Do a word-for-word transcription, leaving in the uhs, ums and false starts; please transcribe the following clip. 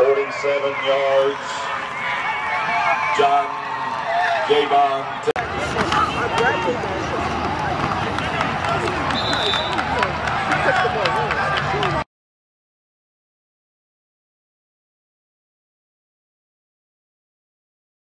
forty-seven yards, John Javon.